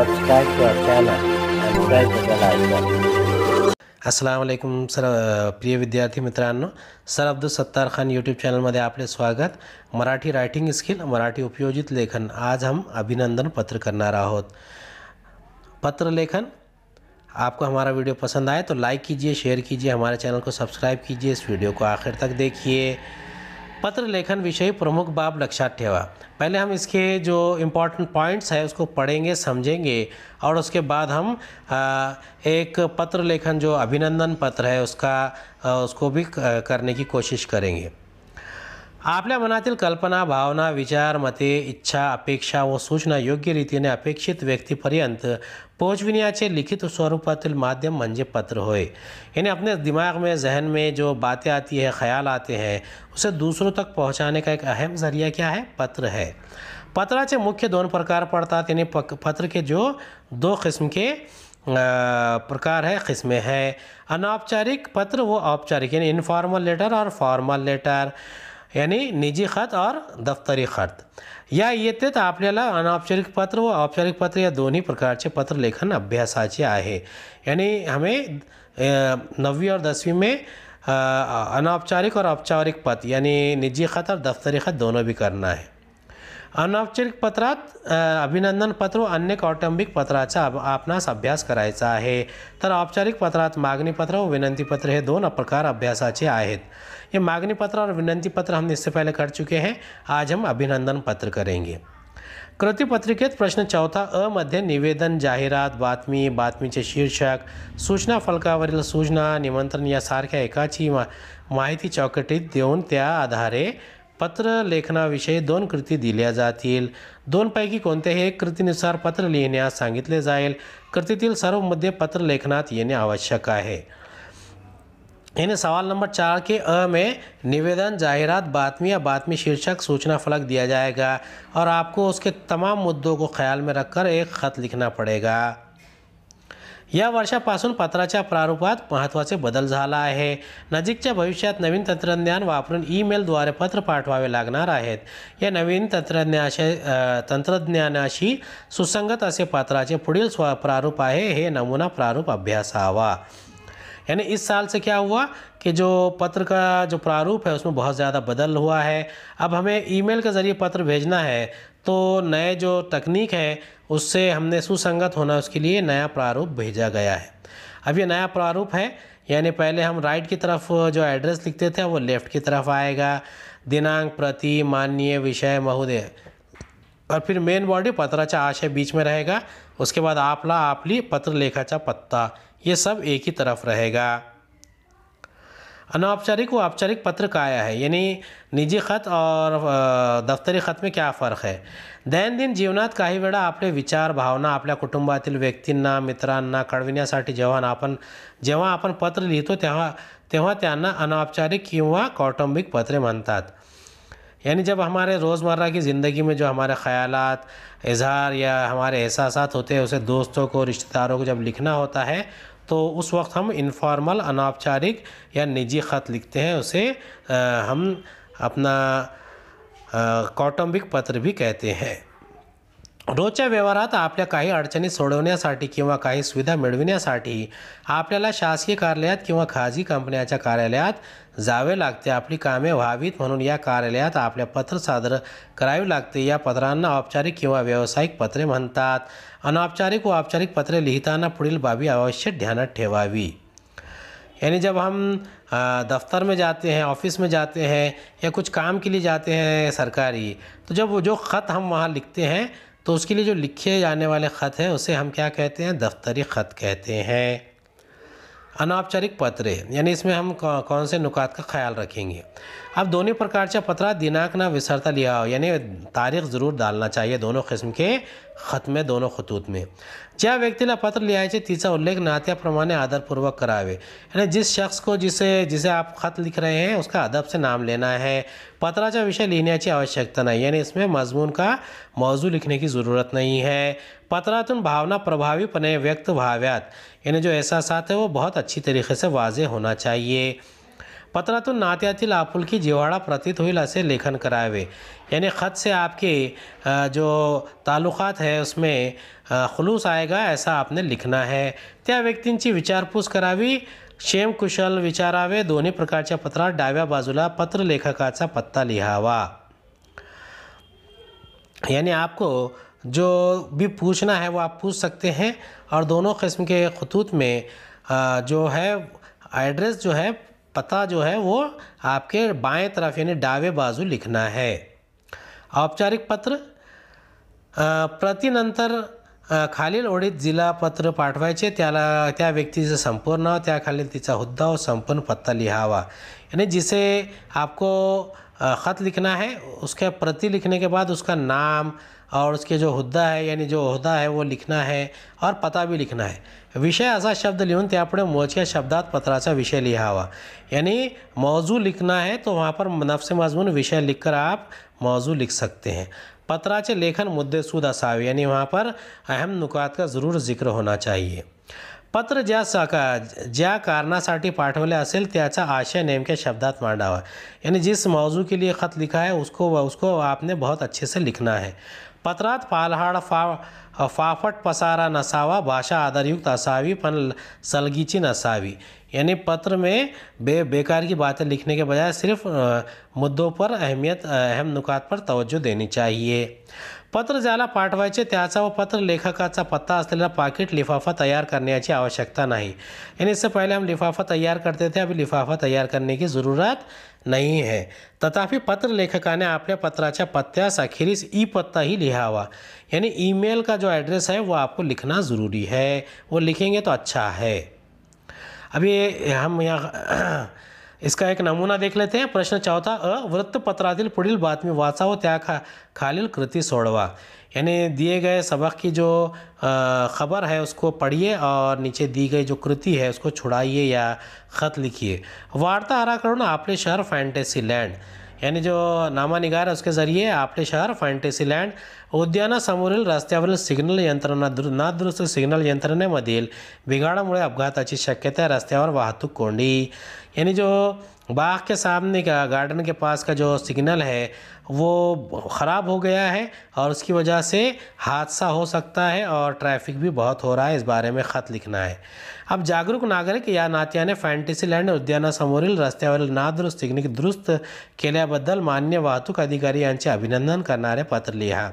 subscribe to our channel and press the bell icon. अस्सलाम वालेकुम sir प्रिय विद्यार्थी मित्रांनो, सर अब्दुल सत्तार खान यूट्यूब चॅनलमध्ये आपले स्वागत. मराठी रायटिंग स्किल, मराठी उपयोजित लेखन. आज हम अभिनंदन पत्र करणार आहोत, पत्र लेखन. आपको हमारा वीडियो पसंद आए तो लाइक कीजिए, शेयर कीजिए, हमारे चैनल को सब्सक्राइब कीजिए. इस वीडियो को आखिर तक देखिए. पत्र लेखन विषय प्रमुख बाब लक्षात ठेवा. पहले हम इसके जो इम्पॉर्टेंट पॉइंट्स है उसको पढ़ेंगे, समझेंगे और उसके बाद हम एक पत्र लेखन जो अभिनंदन पत्र है उसको भी करने की कोशिश करेंगे. आपल्या मनातील कल्पना, भावना, विचार, मते, इच्छा, अपेक्षा व सूचना योग्य रीतीने अपेक्षित व्यक्तीपर्यंत पोहोचविण्याचे लिखित स्वरूपातील माध्यम म्हणजे पत्र होय. यानी अपने दिमाग में, जहन में जो बातें आती है, ख्याल आते हैं, उसे दूसरों तक पहुंचाने का एक अहम जरिया क्या है? पत्र है. पत्राचे मुख्य दोन प्रकार पडतात. यानी पत्र के जो दो किस्म के प्रकार है, किस्में हैं. अनौपचारिक पत्र वो औपचारिक, यानी इनफॉर्मल लेटर और फॉर्मल लेटर, यानी निजी खत और दफ्तरी खत. या येथेच आपल्याला अनौपचारिक पत्र व औपचारिक पत्र या दोन्ही प्रकारचे पत्र लेखन अभ्यासाचे आहे. यानी हमें 9वीं और 10वीं में अनौपचारिक और औपचारिक पत्र यानी निजी खत और दफ्तरी खत दोनों भी करना है. अनौपचारिक पत्रात अभिनंदन पत्र व अन्य कौटुंबिक पत्राचा आपणास अभ्यास करायचा आहे. तर औपचारिक पत्रात मागणी पत्र व विनंती पत्र हे दोन प्रकार अभ्यासाचे आहेत. ये मागणी पत्र और विनंती पत्र हम इससे पहले कर चुके हैं. आज हम अभिनंदन पत्र करेंगे. कृती पत्रिकेत प्रश्न 4 अ मध्ये निवेदन, जाहिरात, बातमी, बातमीचे शीर्षक, सूचना फलकावरील सूचना, निमंत्रण यासारख्या एकाची माहिती चौकटीत देऊन त्या आधारे पत्र लेखनाविषयी दोन कृती दिल्या जातील. दोनपैकी कोणत्याही एक कृतीनुसार पत्र लिहिण्यास सांगितले जाईल. कृतीतील सर्व मुद्दे पत्र लेखनात येणे आवश्यक आहे. यानी सवाल नंबर 4 के अ में निवेदन, जाहिरात, बातमी या बातमी शीर्षक, सूचना फलक दिया जाएगा और आपको उसके तमाम मुद्दों को ख्याल में रखकर एक खत लिखना पड़ेगा. या वर्षापासून पत्राच्या प्रारूपात महत्त्वाचे बदल झाला आहे. नजीकच्या भविष्यात नवीन तंत्रज्ञान वापरून ईमेलद्वारे पत्र पाठवावे लागणार आहेत. या नवीन तंत्रज्ञानाशी सुसंगत असे पत्राचे पुढील प्रारूप आहे हे नमुना प्रारूप अभ्यासावा. यानी इस साल से क्या हुआ कि जो पत्र का जो प्रारूप है उसमें बहुत ज़्यादा बदल हुआ है. अब हमें ईमेल के ज़रिए पत्र भेजना है तो नए जो तकनीक है उससे हमने सुसंगत होना उसके लिए नया प्रारूप भेजा गया है. अब ये नया प्रारूप है, यानी पहले हम राइट की तरफ जो एड्रेस लिखते थे वो लेफ़्ट की तरफ आएगा. दिनांक, प्रति, माननीय, विषय, महोदय और फिर मेन बॉडी पत्राचा आशय बीच में रहेगा. उसके बाद आपला, आपली, पत्र लेखाचा पत्ता, ये सब एक ही तरफ रहेगा. अनौपचारिक व औपचारिक पत्र काया है. यानी निजी खत और दफ्तरी खत में क्या फ़र्क है? दैनंदिन जीवनात काही वेळा आपले विचार, भावना आपल्या कुटुंबातील व्यक्तींना, मित्रांना कळविण्यासाठी जेव्हा आपण पत्र लिहितो तेव्हा त्यांना अनौपचारिक किंवा कौटुंबिक पत्रे म्हणतात. यानी जब हमारे रोज़मर्रा की ज़िंदगी में जो हमारे ख़यालात, इजहार या हमारे एहसास होते हैं उसे दोस्तों को, रिश्तेदारों को जब लिखना होता है तो उस वक्त हम इनफॉर्मल, अनौपचारिक या निजी ख़त लिखते हैं. उसे हम अपना कौटुंबिक पत्र भी कहते हैं. रोजच्या व्यवहारात आपल्या काही अडचणी सोडवण्यासाठी किंवा काही सुविधा मिळविण्यासाठी आपल्याला शासकीय कार्यालयात किंवा खाजगी कंपन्यांच्या कार्यालयात जावे लागते. आपली कामे व्हावीत म्हणून या कार्यालयात आपले पत्र सादर करावे लागते. या पत्रांना औपचारिक किंवा व्यावसायिक पत्रे म्हणतात. अनौपचारिक व औपचारिक पत्रे लिहिताना पुढील बाबी अवश्य ध्यानात ठेवावी. यानी जब हम दफ्तर में जाते हैं, ऑफिस में जाते हैं या कुछ काम के लिए जाते हैं सरकारी, तो जब वो जो ख़त हम वहाँ लिखते हैं तो उसके लिए जो लिखे जाने वाले ख़त हैं उसे हम क्या कहते हैं? दफ्तरी ख़त कहते हैं. अनौपचारिक पत्रे यानी इसमें हम कौन से नुकात का ख्याल रखेंगे? अब दोनों प्रकार के पत्र दिनांक ना विसरता लिया हो, यानी तारीख ज़रूर डालना चाहिए दोनों किस्म के खत में, दोनों खतूत में. ज्या व्यक्तीला पत्र लिहायचे तिचा उल्लेख नात्याप्रमाणे आदरपूर्वक करावे. यानी जिस शख्स को जिसे आप खत लिख रहे हैं उसका अदब से नाम लेना है. पत्राचा विषय लिहिण्याची आवश्यकता नहीं, यानी इसमें मजमून का मौजू लिखने की ज़रूरत नहीं है. पत्रातून भावना प्रभावीपणे व्यक्त व्हाव्यात, यानी जो एहसास है वो बहुत अच्छी तरीके से वाजे होना चाहिए. पत्रातून नात्यातील आपुलकी जिव्हाळा प्रतीत होईल असे लेखन करावे। यानी ख़त से आपके जो ताल्लुकात है उसमें खुलूस आएगा, ऐसा आपने लिखना है। त्या व्यक्तींची विचारपूस करावी, क्षेमकुशल विचारावे। दोन्ही प्रकारच्या पत्रात डाव्या बाजूला पत्र लेखकाचा पत्ता लिहावा। यानी आपको जो भी पूछना है वो आप पूछ सकते हैं। और दोनों किस्म के खतूत में जो है एड्रेस जो है पता जो है वो आपके बाएं तरफ यानी डावे बाजू लिखना है। औपचारिक पत्र प्रतिनंतर खालील ओळीत जिला पत्र पाठवायचे त्याला त्या व्यक्तीचं संपूर्ण नाव, त्याखालील तिचा हुद्दा और संपूर्ण पत्ता लिहावा। यानी जिसे आपको ख़त लिखना है उसके प्रति लिखने के बाद उसका नाम और उसके जो हुद्दा है यानी जो ओहदा है वो लिखना है और पता भी लिखना है। विषय असा शब्द लिहून त्यापुढे मोजक्या शब्दात पत्राचा विषय लिहावा। यानी मौजू लिखना है तो वहाँ पर नफ्स मजमून विषय लिखकर आप मौजू लिख सकते हैं। पत्राचे लेखन मुद्देसूद असावे, यानी वहाँ पर अहम नुकात का ज़रूर जिक्र होना चाहिए। पत्र ज्या कारणासाठी पाठवले असेल त्याचा आशय नेमक्या शब्दात मांडावा। यानी जिस मौजू के लिए ख़त लिखा है उसको आपने बहुत अच्छे से लिखना है। पत्रात पालहाड फाफट पसारा नसावा, भाषा आधारयुक्त असावी पण सलगीची नसावी। यानी पत्र में बेकार की बातें लिखने के बजाय सिर्फ मुद्दों पर अहम नुकात पर तवज्जो देनी चाहिए। पत्र ज्याला पाठवायचे त्याचा व पत्र लेखकाचा पत्ता असलेला पाकिट लिफाफा तैयार करण्याची आवश्यकता नहीं। यानी इससे पहले हम लिफाफा तैयार करते थे, अभी लिफाफा तैयार करने की ज़रूरत नहीं है। तथापि पत्र लेखकाने आपल्या पत्राच्या पत्त्यास अखेरीस ई पत्ता ही लिहावा। यानी ईमेल का जो एड्रेस है वो आपको लिखना ज़रूरी है, वो लिखेंगे तो अच्छा है। अभी हम यहाँ इसका एक नमूना देख लेते हैं। प्रश्न चौथा अ, वृत्तपत्रातील पुढील बातमी वाचा व त्या खालील कृति सोडवा। यानी दिए गए सबक की जो ख़बर है उसको पढ़िए और नीचे दी गई जो कृति है उसको छुड़ाइए या ख़त लिखिए। वार्ताहारा करून आपले शहर फैंटेसी लँड, यानी जो नामा निगार है उसके ज़रिए आपले शहर फॅन्टेसी लँड उद्यानासमोरील रस्त्यावरील सिग्नल यंत्रणा नादुरुस्त सिग्नल यंत्रणेमधील बिघाडामुळे अपघाताची शक्यता, रस्त्यावर वाहतूक कोंडी। यानी जो बाग के सामने का गार्डन के पास का जो सिग्नल है वो ख़राब हो गया है और उसकी वजह से हादसा हो सकता है और ट्रैफिक भी बहुत हो रहा है, इस बारे में ख़त लिखना है। अब जागरूक नागरिक या नात्याने फॅन्टेसी लँड उद्यानासमोरील रस्त्यावरील नादुरुस्त सिग्नल दुरुस्त केल्याबद्दल मान्य वाहतूक अधिकारी यांचे अभिनंदन करणारे पत्र लिहा।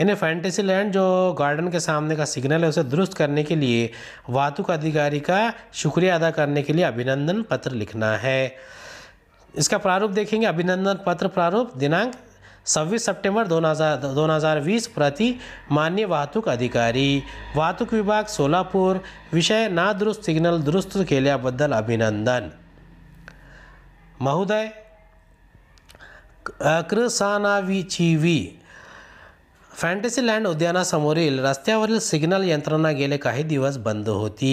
यानी फॅन्टेसी लँड जो गार्डन के सामने का सिग्नल है उसे दुरुस्त करने के लिए वाहतूक अधिकारी का शुक्रिया अदा करने के लिए अभिनंदन पत्र लिखना है। इसका प्रारूप देखेंगे। अभिनंदन पत्र प्रारूप दिनांक 26 सितंबर 2020, प्रति माननीय वाहतूक अधिकारी, वाहतूक विभाग सोलापूर, विषय नादुरुस्त सिग्नल दुरुस्त केल्याबद्दल अभिनंदन। महोदय कृसानावीचीवी फॅन्टेसी लँड उद्यानासमोरील रस्त्यावरील सिग्नल यंत्रणा गेले काही दिवस बंद होती।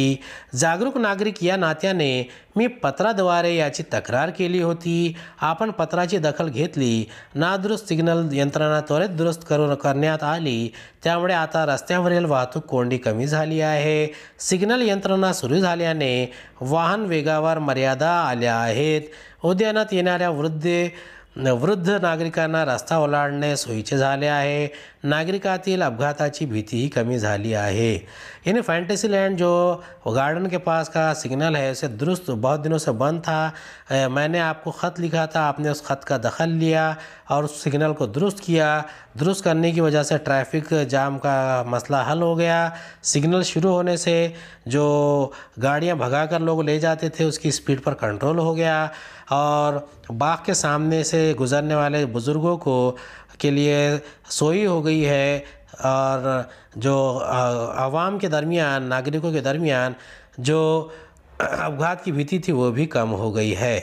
जागरूक नागरिक या नात्याने मी पत्राद्वारे याची तक्रार केली होती। आपण पत्राची दखल घेतली, नादुरुस्त सिग्नल यंत्रणा त्वरित दुरुस्त करण्यात आली, त्यामुळे आता रस्त्यावरील वाहतूक कोंडी कमी झाली आहे। सिग्नल यंत्रणा सुरू झाल्याने वाहन वेगावर मर्यादा आल्या आहेत। उद्यानात येणाऱ्या वृद्ध नागरिकांना रस्ता ओलांडणे सोयीचे झाले आहे। नागरिकातील अपघाताची भीतीही कमी झाली आहे। यानी फॅन्टेसी लँड जो गार्डन के पास का सिग्नल है उसे दुरुस्त बहुत दिनों से बंद था, मैंने आपको ख़त लिखा था, आपने उस ख़त का दखल लिया और उस सिग्नल को दुरुस्त किया। दुरुस्त करने की वजह से ट्रैफिक जाम का मसला हल हो गया। सिग्नल शुरू होने से जो गाड़ियाँ भगा कर लोग ले जाते थे उसकी स्पीड पर कंट्रोल हो गया और बाग के सामने से गुज़रने वाले बुज़ुर्गों को के लिए सोई हो गई है। और जो आवाम के दरमियान, नागरिकों के दरमियान जो अपघात की भीति थी वो भी कम हो गई है।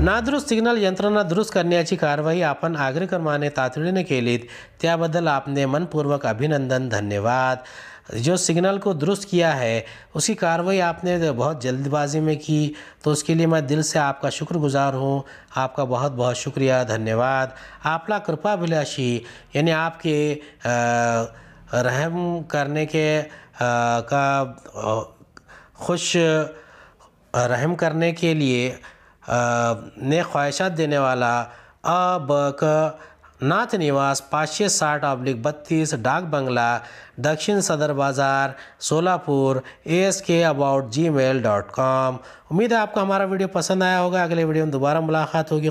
नादुरुस्त सिग्नल यंत्रणा दुरुस्त करण्याची कारवाई आपण आग्रकर्माने तातडीने केलीत, त्याबद्दल आपने मनपूर्वक अभिनंदन धन्यवाद। जो सिग्नल को दुरुस्त किया है उसकी कार्रवाई आपने बहुत जल्दबाजी में की, तो उसके लिए मैं दिल से आपका शुक्रगुजार हूँ। आपका बहुत बहुत शुक्रिया, धन्यवाद। आपला कृपाभिलाषी, यानी आपके रहम करने के खुश रहम करने के लिए ने ख्वाहिशात देने वाला अबक नाथ निवास 560/32 डाक बंगला दक्षिण सदर बाज़ार सोलापुर ASK@gmail.com। उम्मीद है आपको हमारा वीडियो पसंद आया होगा। अगले वीडियो में दोबारा मुलाकात होगी।